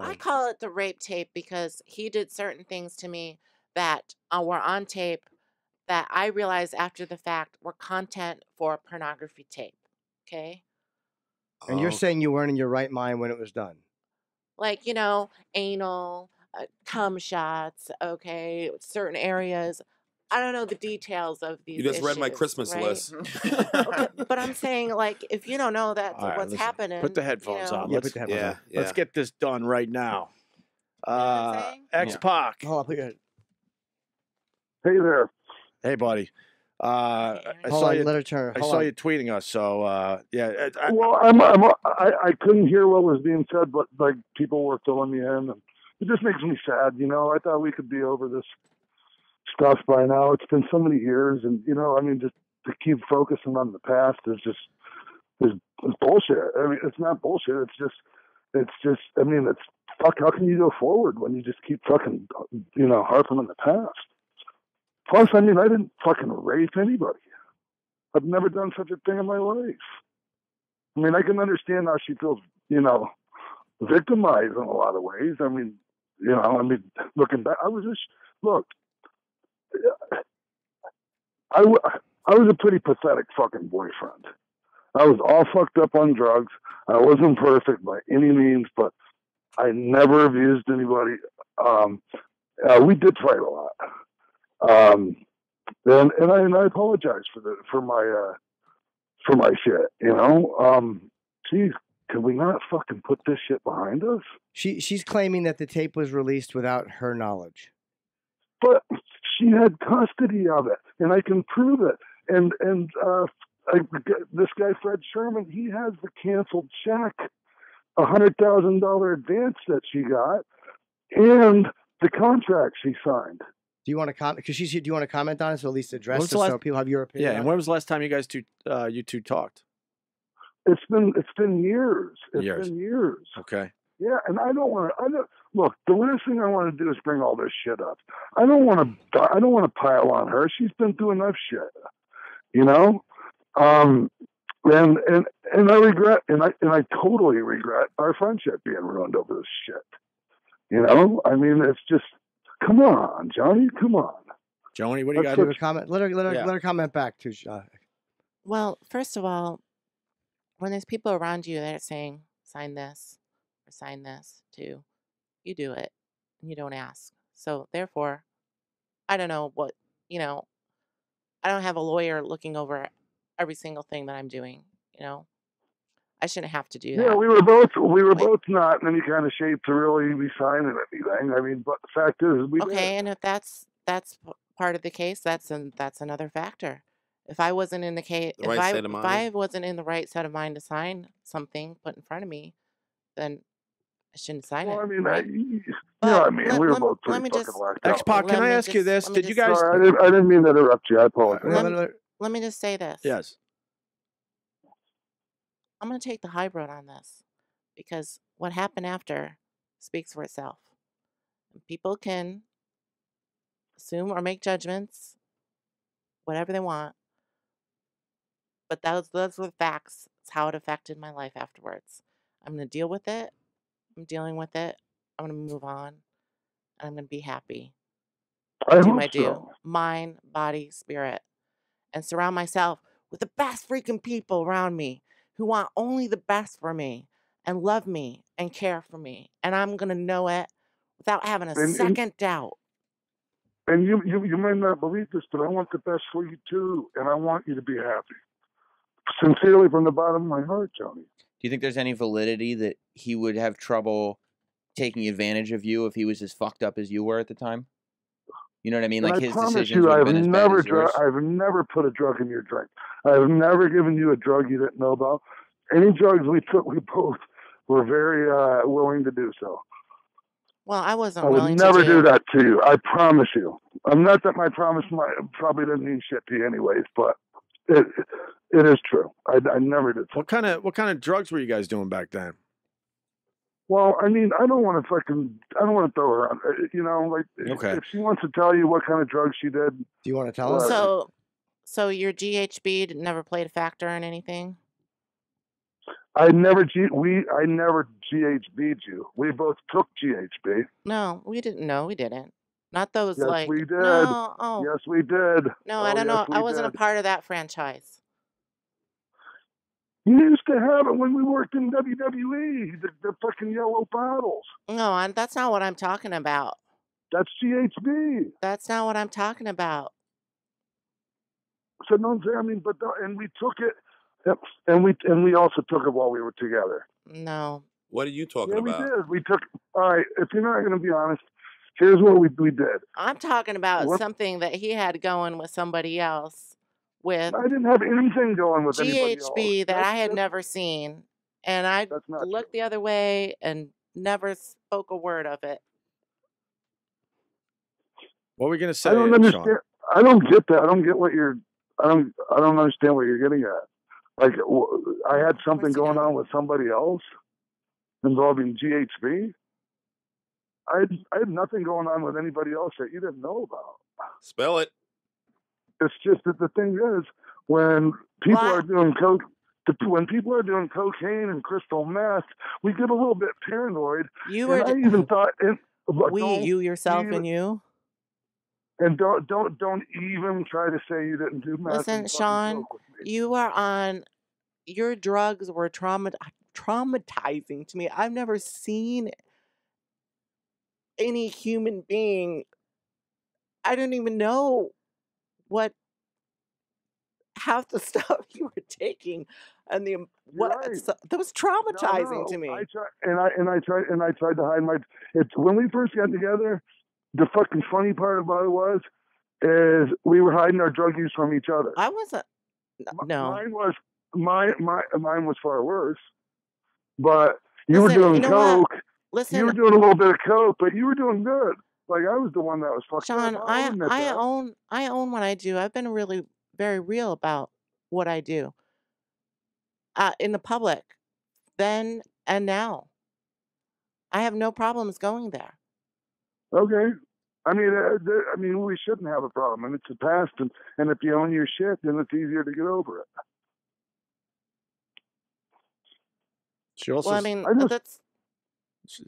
I call it the rape tape because he did certain things to me that were on tape that I realized after the fact were content for pornography tape. Okay. And you're saying you weren't in your right mind when it was done? Like, you know, anal, cum shots, okay, certain areas. I don't know the details of these. You just read my Christmas list. Okay, but I'm saying, like, if you don't know that's what's happening. Put the headphones on. Let's, let's get this done right now. X-Pac. Oh, hey there. Hey, buddy. I saw you tweeting us, so yeah. Well, I couldn't hear what was being said, but like people were filling me in, and it just makes me sad. You know, I thought we could be over this stuff by now. It's been so many years, and you know, I mean, just to keep focusing on the past is just is bullshit. I mean, it's not bullshit. It's just. I mean, it's fuck. How can you go forward when you just keep fucking, you know, harping on the past? Plus, I mean, I didn't fucking rape anybody. I've never done such a thing in my life. I mean, I can understand how she feels, you know, victimized in a lot of ways. I mean, you know, I mean, looking back, I was just, look, I was a pretty pathetic fucking boyfriend. I was all fucked up on drugs. I wasn't perfect by any means, but I never abused anybody. We did fight a lot. And I apologize for my shit, you know? Geez, can we not fucking put this shit behind us? She's claiming that the tape was released without her knowledge. But she had custody of it, and I can prove it. And this guy, Fred Sherman, he has the canceled check, $100,000 advance that she got, and the contract she signed. Do you want to comment? Because she's here. Do you want to comment on it, so at least address it, so people have your opinion? Yeah. And when was the last time you guys two talked? It's been years. It's been years. Okay. Yeah, and I don't want to. Look, the last thing I want to do is bring all this shit up. I don't want to pile on her. She's been through enough shit, you know. And I regret, and I totally regret our friendship being ruined over this shit. You know, I mean, it's just. Come on, Johnny. Come on. Johnny, what do you got to comment? Let her comment back to Johnny. Well, first of all, when there's people around you that are saying, sign this or sign this too, you do it and you don't ask. So therefore, I don't know what, you know, I don't have a lawyer looking over every single thing that I'm doing, you know. I shouldn't have to do that. Yeah, we were both not in any kind of shape to really be signing anything. I mean, but the fact is, we did. And if that's part of the case, that's another factor. If I wasn't in the case, if I wasn't in the right set of mind to sign something put in front of me, then I shouldn't sign it. Well, I mean, right? we were both pretty fucking locked up. X-Pac, can I ask you this? Did you guys? Sorry, I didn't mean to interrupt you. I apologize. Let me just say this. Yes. I'm going to take the high road on this because what happened after speaks for itself. People can assume or make judgments, whatever they want, but those were the facts. It's how it affected my life afterwards. I'm going to deal with it. I'm dealing with it. I'm going to move on, and I'm going to be happy. I hope so. Mind, body, spirit, and surround myself with the best freaking people around me who want only the best for me and love me and care for me. And I'm going to know it without having a second doubt. And you may not believe this, but I want the best for you too. And I want you to be happy. Sincerely from the bottom of my heart, Johnny. Do you think there's any validity that he would have trouble taking advantage of you if he was as fucked up as you were at the time? You know what I mean? Like his decisions would have been as bad as yours. I've never put a drug in your drink. I've never given you a drug you didn't know about. Any drugs we took, we both were very willing to do so. Well, I wasn't willing to do it. I would never do that to you. I promise you. I'm not that my promise probably doesn't mean shit to you anyways, but it is true. I never did. What kind of drugs were you guys doing back then? Well, I mean, I don't want to throw her on, you know, like, okay. If she wants to tell you what kind of drugs she did. Do you want to tell us? So your GHB never played a factor in anything? I never GHB'd you. We both took GHB. No, we didn't. No, we didn't. Not those yes, like. Yes, we did. No, oh. Yes, we did. No, oh, I don't know. I wasn't a part of that franchise. You used to have it when we worked in WWE. The fucking yellow bottles. No, that's not what I'm talking about. That's GHB. That's not what I'm talking about. So no, I mean, but and we took it. And we also took it while we were together. No. What are you talking about? Yeah, we did. We took. All right. If you're not going to be honest, here's what we did. I'm talking about something that he had going with somebody else. With I didn't have anything going with anybody else. GHB that I had never seen, and I looked the other way and never spoke a word of it. What were we going to say? I don't understand. Sean? I don't get that. I don't get what you're. I don't understand what you're getting at. Like, I had something going on with somebody else involving GHB. I had nothing going on with anybody else that you didn't know about. Spell it. It's just that the thing is, when people are doing coke, when people are doing cocaine and crystal meth, we get a little bit paranoid. You were. I even thought, you yourself. And don't even try to say you didn't do meth. Listen, Sean, you are on. Your drugs were traumatizing to me. I've never seen any human being. I don't even know what half the stuff you were taking, and the so that was traumatizing to me. I tried to hide my. When we first got together. The fucking funny part about it is we were hiding our drug use from each other. I wasn't. No, mine was far worse. But you were doing coke. Listen, you were doing a little bit of coke, but you were doing good. Like I was the one that was fucking. Sean, I own what I do. I've been really very real about what I do. In the public, then and now. I have no problems going there. Okay, I mean, we shouldn't have a problem, and it's the past, and if you own your shit, then it's easier to get over it. She also, well, I mean,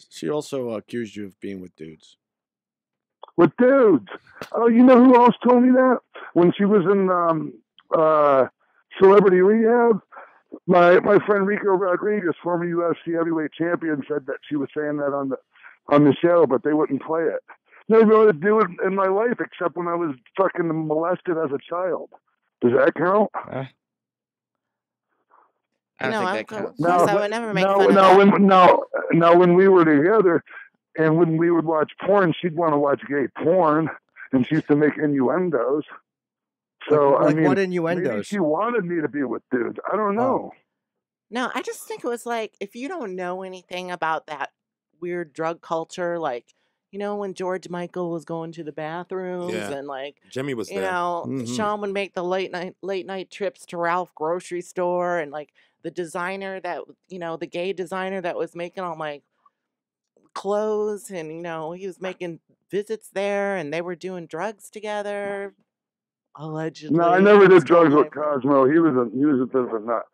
she also accused you of being with dudes. With dudes? Oh, you know who else told me that? When she was in Celebrity Rehab, my friend Rico Rodriguez, former UFC heavyweight champion, said that she was saying that on the show, but they wouldn't play it. Never really had to do it in my life except when I was fucking molested as a child. Does that count? I don't think that counts. No, I would never make fun of that. When we were together and when we would watch porn, she'd want to watch gay porn and she used to make innuendos. So, like I mean, what innuendos? Maybe she wanted me to be with dudes. I don't know. Oh. No, I just think it was like, if you don't know anything about that weird drug culture, like, you know, when George Michael was going to the bathrooms and like Jimmy was there. You know, Sean would make the late night trips to Ralph grocery store and like the designer that, you know, the gay designer that was making all my clothes and, you know, he was making visits there and they were doing drugs together. Allegedly. No, I never did drugs with Cosmo. He was a bit of a nut.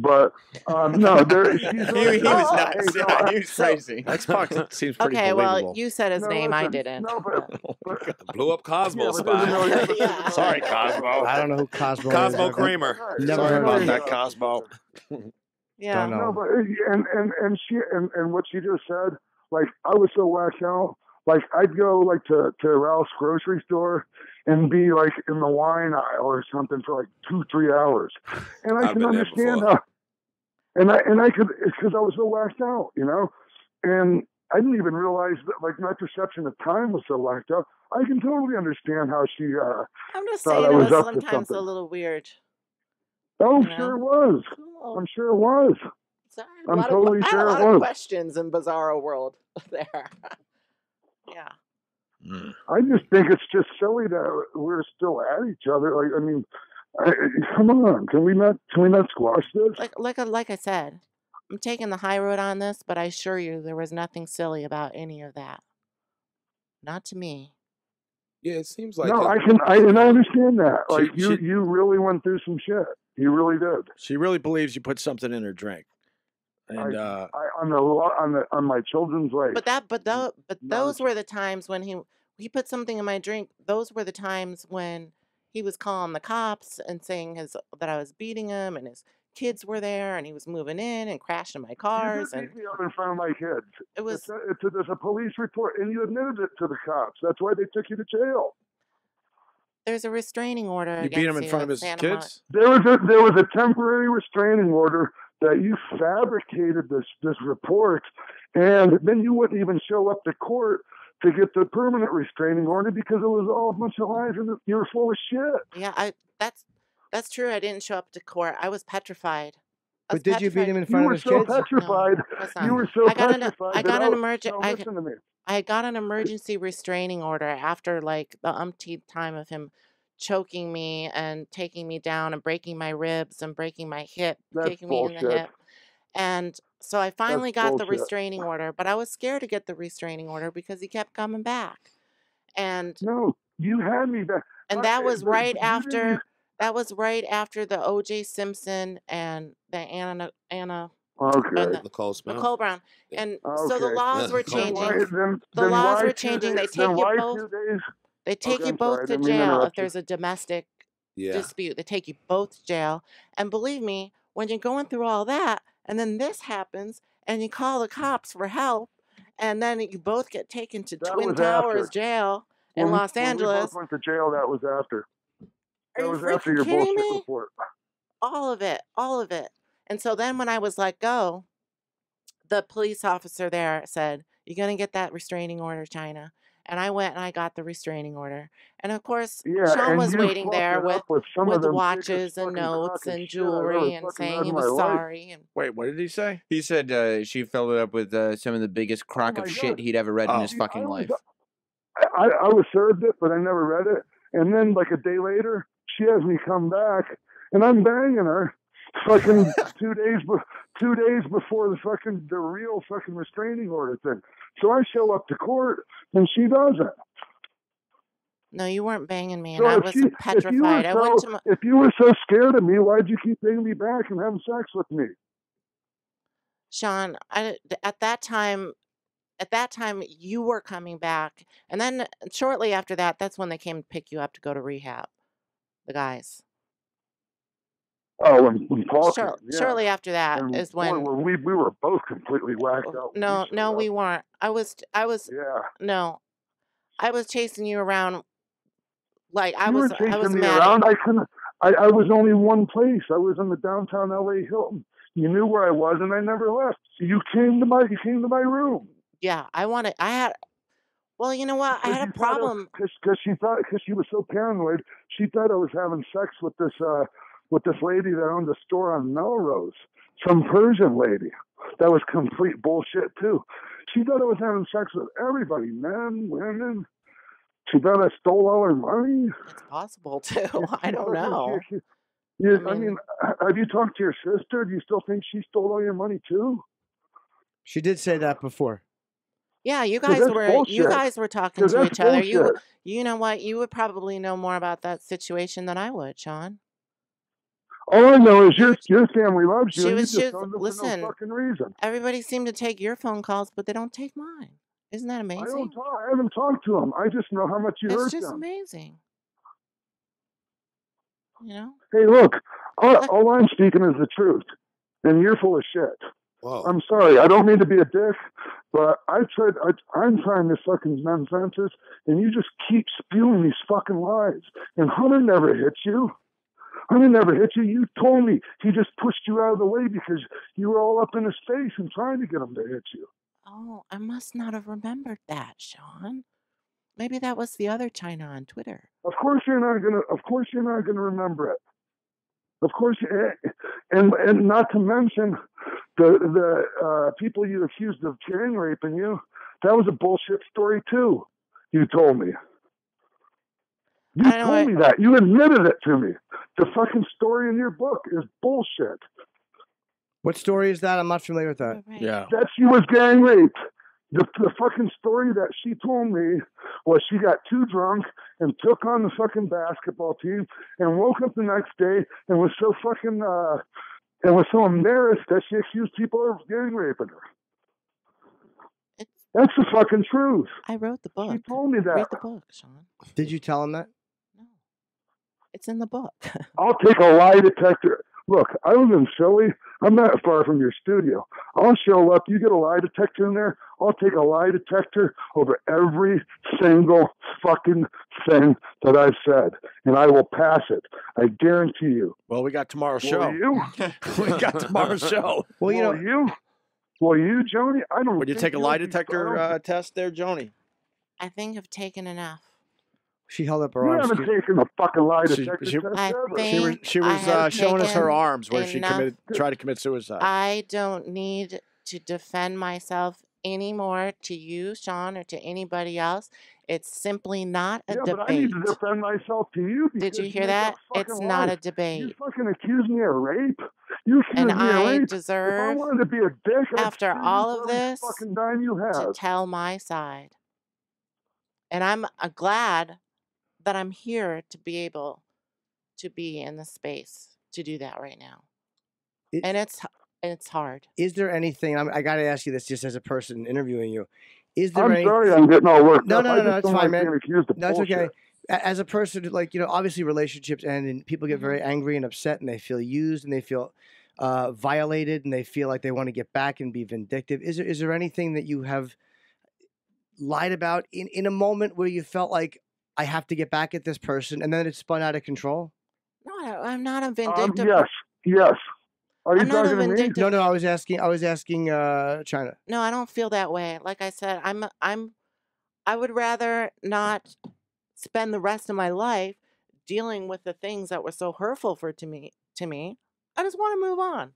But no, he was not. Yeah, he was crazy. X-Pac seems pretty believable. Okay, well, you said his name. I didn't. No, but blew up Cosmo's spot. Yeah. Sorry, Cosmo. I don't know who Cosmo is. Cosmo Kramer. Never heard about that Cosmo. Yeah. No, but and what she just said, like I was so whacked out. Like I'd go like to Ralph's grocery store and be like in the wine aisle or something for like 2-3 hours, and I can understand how. And I could, it's because I was so whacked out, you know, and I didn't even realize that like my perception of time was so whacked out. I can totally understand how she. I'm just saying it was sometimes a little weird. Oh, sure it was. Cool. I'm sure it was. Sorry, I'm totally sure it was. I had a lot of questions in Bizarro World there. Yeah. Mm. I just think it's just silly that we're still at each other. Like, I mean, come on, can we not squash this? Like I said, I'm taking the high road on this, but I assure you, there was nothing silly about any of that. Not to me. Yeah, it seems like I understand that. Like you really went through some shit. You really did. She really believes you put something in her drink. And on my children's life. But those were the times when he put something in my drink. Those were the times when he was calling the cops and saying that I was beating him, and his kids were there, and he was moving in and crashing my cars. You beat me up in front of my kids. It was there's a police report, and you admitted it to the cops. That's why they took you to jail. There's a restraining order. You beat him in front of his kids? There was a temporary restraining order that you fabricated this report, and then you wouldn't even show up to court to get the permanent restraining order because it was all a bunch of lies and you were full of shit. Yeah, that's true. I didn't show up to court. I was petrified. But did you beat him in front of his kids? You were so petrified. No, you were so petrified. I got an emergency restraining order after like the umpteenth time of him choking me and taking me down and breaking my ribs and breaking my hip, kicking me in the hip. And so I finally got the restraining order, but I was scared to get the restraining order because he kept coming back. And no, you had me back. And that was right after. That was right after the O.J. Simpson and the Nicole Brown. And so the laws were changing. The laws were changing. They take you both. They take you both to jail if there's a domestic dispute. They take you both to jail. And believe me, when you're going through all that, and then this happens, and you call the cops for help, and then you both get taken to Twin Towers jail in Los Angeles. We both went to jail. That was after. That was after your bullshit report. All of it. All of it. And so then when I was let go, the police officer there said, "You're going to get that restraining order, Chyna." And I went and I got the restraining order. And of course, Sean was waiting there with watches and notes and jewelry and saying he was sorry. And wait, what did he say? He said she filled it up with some of the biggest crock of shit he'd ever read in his fucking life. I was served it, but I never read it. And then like a day later, she has me come back, and I'm banging her fucking 2 days before the real fucking restraining order thing. So I show up to court, and she doesn't. No, you weren't banging me, and so I was petrified. If you were so scared of me, why'd you keep banging me back and having sex with me? Sean, at that time, you were coming back, and then shortly after that, that's when they came to pick you up to go to rehab. The guys. Oh, when Paul. Shortly after that and is when we were both completely whacked out. No, we weren't. I was. Yeah. No, I was chasing you around. Like I was mad. Around. I was only one place. I was in the downtown L.A. Hilton. You knew where I was, and I never left. So you came to my room. Yeah, I had. Well, you know what? I had a problem because she was so paranoid. She thought I was having sex with this lady that owned a store on Melrose, some Persian lady. That was complete bullshit too. She thought I was having sex with everybody, men, women. She thought I stole all her money. It's possible too. I don't know. I mean, have you talked to your sister? Do you still think she stole all your money too? She did say that before. Yeah, you guys were talking to each other. You know what? You would probably know more about that situation than I would, Sean. All I know is your family loves you. Listen, for no fucking reason. Everybody seemed to take your phone calls, but they don't take mine. Isn't that amazing? I haven't talked to them. I just know how much you hurt them. It's just amazing. You know? Hey, look. All I'm speaking is the truth, and you're full of shit. Whoa. I'm sorry. I don't mean to be a dick, but I'm trying this fucking nonsense, and you just keep spewing these fucking lies. And Hunter never hits you. Hunter never hit you. You told me he just pushed you out of the way because you were all up in his face and trying to get him to hit you. Oh, I must not have remembered that, Sean. Maybe that was the other Chyna on Twitter. Of course you're not gonna remember it. Of course, and not to mention the people you accused of gang raping you. That was a bullshit story too. You told me. You told me that. You admitted it to me. The fucking story in your book is bullshit. What story is that? I'm not familiar with that. Right. Yeah, that she was gang raped. The fucking story that she told me was she got too drunk and took on the fucking basketball team and woke up the next day and was so fucking and was so embarrassed that she accused people of gang raping her. That's the fucking truth. I wrote the book. She told me that. Read the book, Sean. Did you tell him that? No. It's in the book. I'll take a lie detector. Look, I live in Philly. I'm not far from your studio. I'll show up. You get a lie detector in there. I'll take a lie detector over every single fucking thing that I've said, and I will pass it. I guarantee you. Well, we got tomorrow's show. You? We got tomorrow's show. Well, you know you. Well, you, Joni, I don't. Would you take a lie detector test there, Joni? I think I've taken enough. She held up her arms. You haven't taken a fucking lie detector test ever. She was showing us her arms where she tried to commit suicide. I don't need to defend myself anymore to you, Sean, or to anybody else. It's simply not a debate. But I need to defend myself to you. Did you hear that? It's not a debate. You fucking accuse me of rape. You accuse me of rape. I deserve, if I wanted to be a dick, after all of this, fucking dime you have, to tell my side. And I'm glad that I'm here to be able to be in the space to do that right now. And it's hard. Is there anything? I got to ask you this, just as a person interviewing you. Is there? I'm sorry, I'm getting all worked up. No, it's fine, man. No, it's okay. As a person, like, you know, obviously relationships end, and people get very angry and upset, and they feel used, and they feel violated, and they feel like they want to get back and be vindictive. Is there anything that you have lied about in a moment where you felt like, I have to get back at this person, and then it spun out of control? No, I'm not a vindictive. Yes. Are you talking to me? No, I was asking Chyna. No, I don't feel that way. Like I said, I would rather not spend the rest of my life dealing with the things that were so hurtful to me. I just want to move on.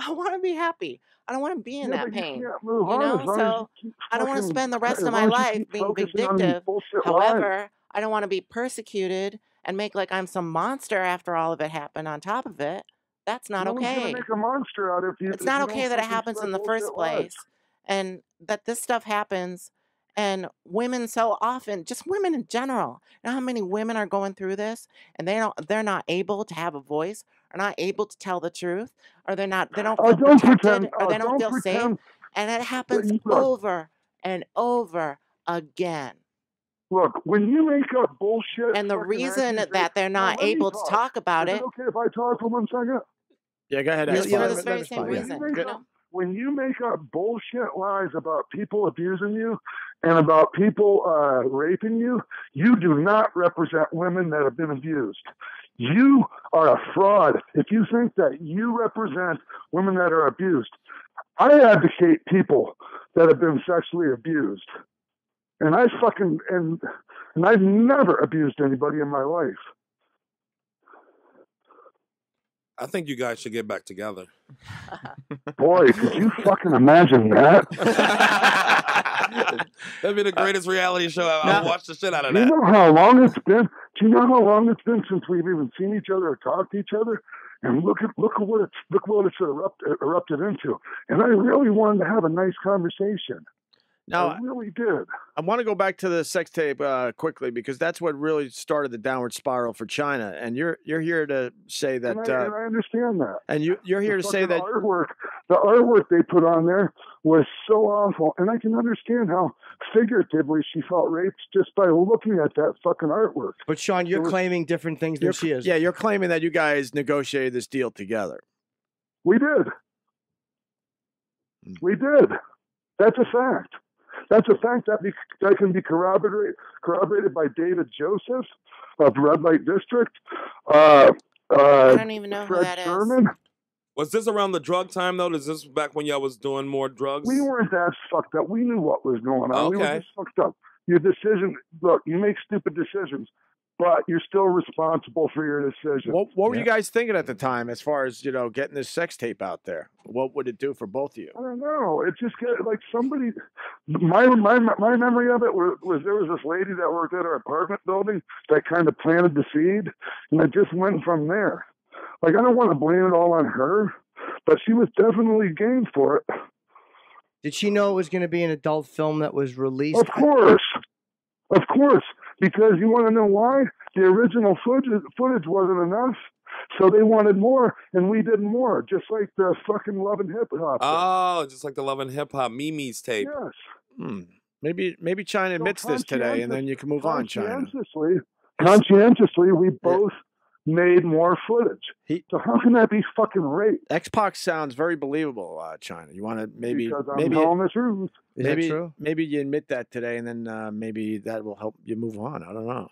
I want to be happy. I don't want to be in that pain. I don't want to spend the rest of my life being vindictive. However, I don't want to be persecuted and make like I'm some monster after all of it happened on top of it. That's not okay. Make a monster out of you. It's not okay that it happens in the first place, and that this stuff happens, and women so often, just women in general. You know how many women are going through this, and they're not able to have a voice, are not able to tell the truth, or they don't feel protected, or they don't feel safe, and it happens over and over again. Look, when you make up bullshit, and the reason that they're not able to talk about it. Is it okay if I talk for 1 second? Yeah, go ahead. When you make up bullshit lies about people abusing you and about people raping you, you do not represent women that have been abused. You are a fraud if you think that you represent women that are abused. I advocate people that have been sexually abused. And I fucking and I've never abused anybody in my life. I think you guys should get back together. Boy, could you fucking imagine that? That'd be the greatest reality show ever. I'll watch the shit out of that. Do you know how long it's been? Do you know how long it's been since we've even seen each other or talked to each other? And look at what it's erupted into. And I really wanted to have a nice conversation. Now, I really did. I want to go back to the sex tape quickly, because that's what really started the downward spiral for Chyna. And you're here to say that. And I understand that. And you're here to say that the artwork they put on there was so awful, and I can understand how figuratively she felt raped just by looking at that fucking artwork. But Sean, you're claiming different things than she is. Yeah, you're claiming that you guys negotiated this deal together. We did. We did. That's a fact. That's a fact that can be corroborated by David Joseph of Red Light District. I don't even know who that is. Fred Sherman. Was this around the drug time, though? Is this back when y'all was doing more drugs? We weren't that fucked up. We knew what was going on. Okay. We were just fucked up. Your decision, look, you make stupid decisions, but you're still responsible for your decision. What were you guys thinking at the time, as far as, you know, getting this sex tape out there? What would it do for both of you? I don't know. It just got like somebody. My memory of it was there was this lady that worked at our apartment building that kind of planted the seed, and it just went from there. Like, I don't want to blame it all on her, but she was definitely game for it. Did she know it was going to be an adult film that was released? Of course, of course. Because you want to know why? The original footage wasn't enough, So they wanted more, and we did more, just like the fucking Love and Hip Hop. Oh, just like the Love and Hip Hop Mimi's tape. Yes. Hmm. Maybe Chyna admits this today, and then you can move on, Chyna. Conscientiously, we both made more footage. So how can that be fucking right? X-Pac sounds very believable, Chyna. You want to maybe telling the truth. Maybe you admit that today, and then maybe that will help you move on. I don't know.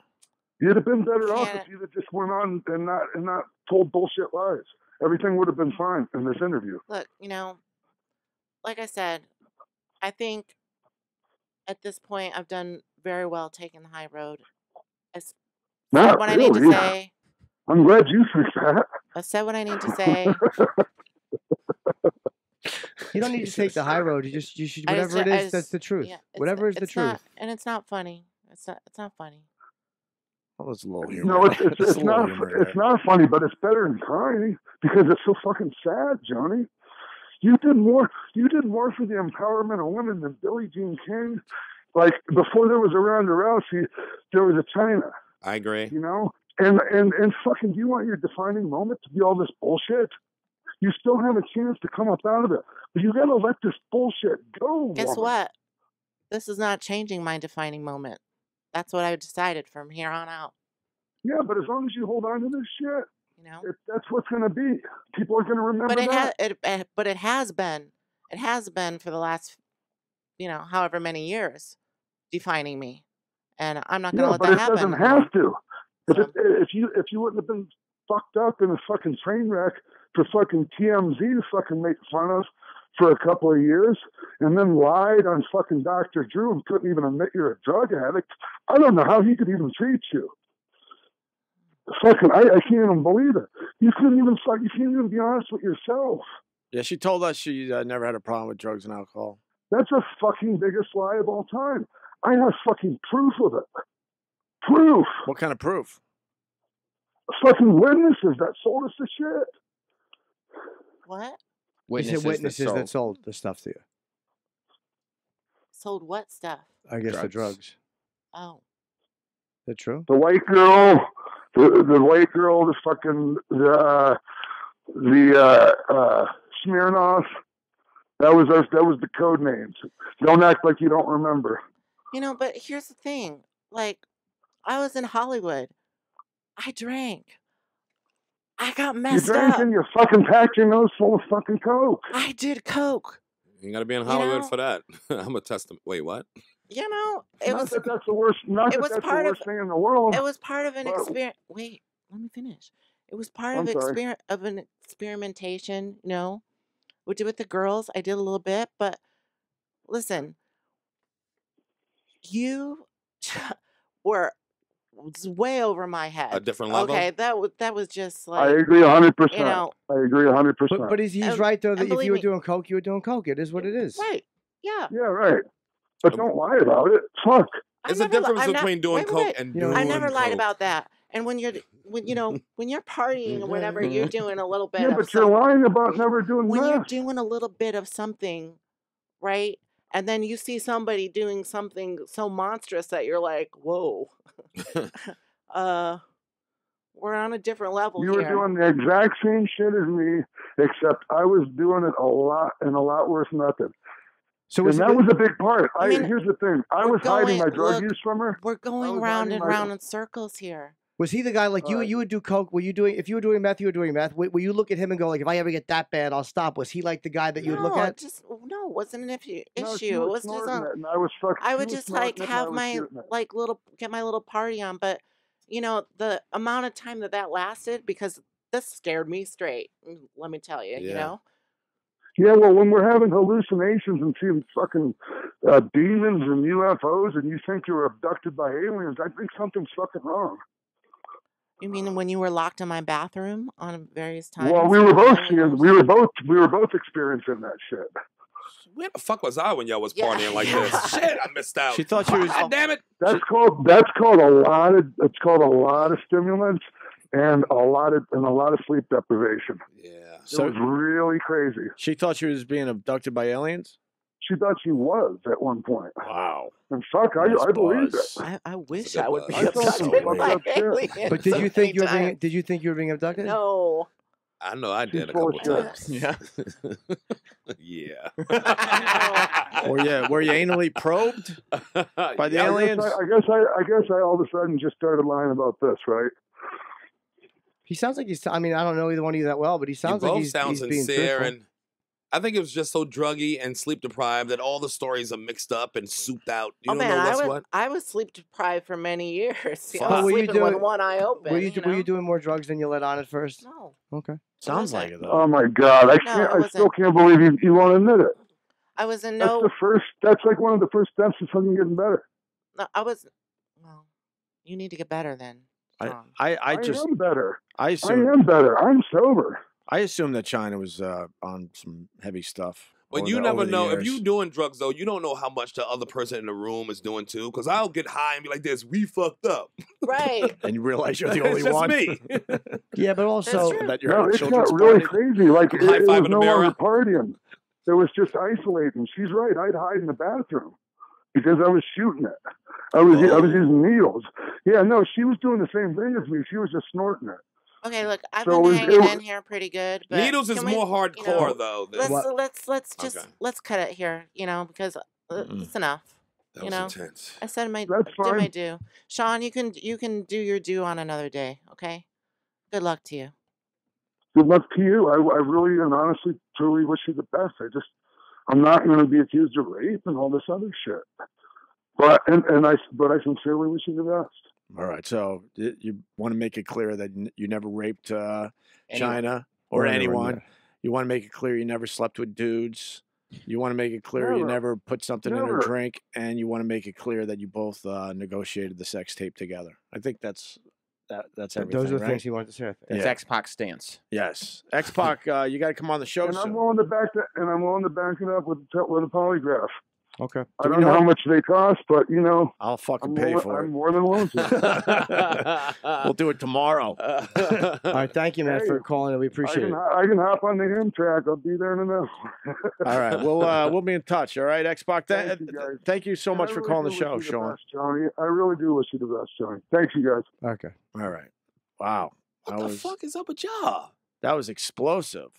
You'd have been better off if you'd have just went on and not told bullshit lies. Everything would have been fine in this interview. Look, you know, like I said, I think at this point I've done very well taking the high road. I said what I need to say. I'm glad you think that. I said what I need to say. You don't need to take the high road. You should whatever it is, that's the truth. Yeah, whatever is the truth. And it's not funny. It's not funny. Well, it's a little humor. No, it's not funny, but it's better than crying because it's so fucking sad, Johnny. You did more for the empowerment of women than Billie Jean King. Like before there was a Ronda Rousey, there was a Chyna. I agree. You know, and fucking, do you want your defining moment to be all this bullshit? You still have a chance to come up out of it, but you got to let this bullshit go. Guess what? This is not changing my defining moment. That's what I decided from here on out. Yeah, but as long as you hold on to this shit, you know, that's what's going to be. People are going to remember that. But it has been. It has been for the last, you know, however many years, defining me, and I'm not going to let that happen. But it doesn't have to. If you wouldn't have been fucked up in a fucking train wreck for fucking TMZ to fucking make fun of for a couple of years, and then lied on fucking Dr. Drew and couldn't even admit you're a drug addict, I don't know how he could even treat you. Fucking, I can't even believe it. You can't even be honest with yourself. Yeah, she told us she never had a problem with drugs and alcohol. That's the fucking biggest lie of all time. I have fucking proof of it. Proof. What kind of proof? Fucking witnesses that sold us the shit. What? Witnesses that sold the stuff to you. Sold what stuff? I guess drugs. The drugs. Oh. Is that true? The white girl, the white girl, the fucking, Smirnoff. That was us. That was the code names. Don't act like you don't remember. You know, but here's the thing. Like, I was in Hollywood. I drank. I got messed up. You drank and you're fucking packing those full of fucking coke. I did coke. You gotta be in Hollywood for that. I'm a testament. Wait, what? You know, that's the worst. Not that that's the worst thing in the world. It was part of an experiment. Wait, let me finish. It was part of an experimentation. You know, we did with the girls. I did a little bit, but listen, you were. It's way over my head. A different level. Okay, that was just like. I agree 100%. You know, I agree 100%. But he's right though. That if you were doing coke, you were doing coke. It is what it is. Right. Yeah. Yeah. Right. But don't lie about it. Fuck. There's a difference between doing coke and doing. I never lied about that. And when you're partying or whatever, you're doing a little bit. Yeah, but you're lying about never doing. When you're doing a little bit of something, right? And then you see somebody doing something so monstrous that you're like, whoa, we're on a different level here. You were doing the exact same shit as me, except I was doing it a lot and a lot worse nothing. So and that was a big part. Here's the thing. I was hiding my drug use from her. We're going round and round in circles here. Was he the guy like you would do coke? Were you doing, if you were doing meth, you were doing meth. Will you look at him and go like, if I ever get that bad, I'll stop? Was he like the guy that you would look at? No, it wasn't an issue. No, it was just I would just like have my like little, get my little party on. But you know, the amount of time that lasted, because this scared me straight. Let me tell you, you know? Yeah, well, when we're having hallucinations and seeing fucking demons and UFOs and you think you're abducted by aliens, I think something's fucking wrong. You mean when you were locked in my bathroom on various times? Well, we were both experiencing that shit. Where the fuck was I when y'all was partying like this? Shit, I missed out. She thought she was. God damn it! That's called a lot of. It's called a lot of stimulants and a lot of sleep deprivation. Yeah, so it was really crazy. She thought she was being abducted by aliens. She thought she was at one point. Wow. And fuck, I believed it. I wish I would be abducted by aliens. But did you think you were being, did you think you were being abducted? No. I know I did a couple times. Yeah. Yeah. Were you anally probed by the aliens? I guess I all of a sudden just started lying about this, right? He sounds like he's, I mean, I don't know either one of you that well, but he sounds like he's being sincere and I think it was just so druggy and sleep deprived that all the stories are mixed up and souped out. You don't know that's what? I was sleep deprived for many years. You know, I was sleeping with one eye open. Were you doing more drugs than you let on at first? No. Okay. Sounds like it, though. Oh, my God. I still can't believe you won't admit it. I was in no... That's like one of the first steps to something getting better. No, I was... Well, you need to get better then. I am better. I am better. I'm sober. I assume that Chyna was on some heavy stuff. But you never know. If you're doing drugs, though, you don't know how much the other person in the room is doing, too. Because I'll get high and be like this, we fucked up. Right. And you realize you're the only one. It's just me. Yeah, but also that you're on children's party. It got really crazy. Like, it was no longer partying. It was just isolating. She's right. I'd hide in the bathroom because I was shooting it. I was using needles. Yeah, no, she was doing the same thing as me. She was just snorting it. Okay, look, I've been hanging in here pretty good. But needles is more hardcore, though. Let's cut it here, you know, because it's enough. That was intense. I said my due. Sean, you can do your due on another day. Okay, good luck to you. Good luck to you. I really and honestly truly wish you the best. I'm not going to be accused of rape and all this other shit. But I sincerely wish you the best. All right, so you want to make it clear that you never raped Chyna or anyone. Yeah. You want to make it clear you never slept with dudes. You want to make it clear you never put something in her drink. And you want to make it clear that you both negotiated the sex tape together. I think that's everything, those are the things you wanted to say. That's X-Pac's stance. Yes. X-Pac, you got to come on the show soon. I'm willing to back it up with a polygraph. Okay. I don't know how much they cost, but, you know. I'll fucking pay for it. I'm more than willing to. We'll do it tomorrow. All right. Thank you, man, for calling. We appreciate it. I can hop on the hymn track. I'll be there in a minute. All right. We'll be in touch. All right, X-Pac. Thank you so much for calling the show, Sean. I really do wish you the best, Johnny. Thanks, you guys. Okay. All right. Wow. What the fuck is up with y'all? That was explosive.